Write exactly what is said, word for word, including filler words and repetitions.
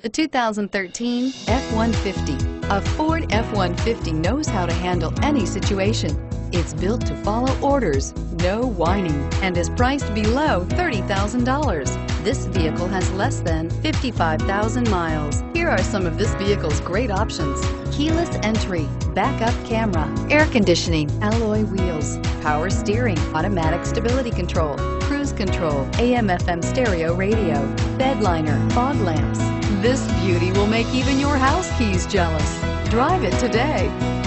The two thousand thirteen F one fifty. A Ford F one fifty knows how to handle any situation. It's built to follow orders, no whining, and is priced below thirty thousand dollars. This vehicle has less than fifty-five thousand miles. Here are some of this vehicle's great options: keyless entry, backup camera, air conditioning, alloy wheels, power steering, automatic stability control, cruise control, A M F M stereo radio, bed liner, fog lamps. This beauty will make even your house keys jealous. Drive it today.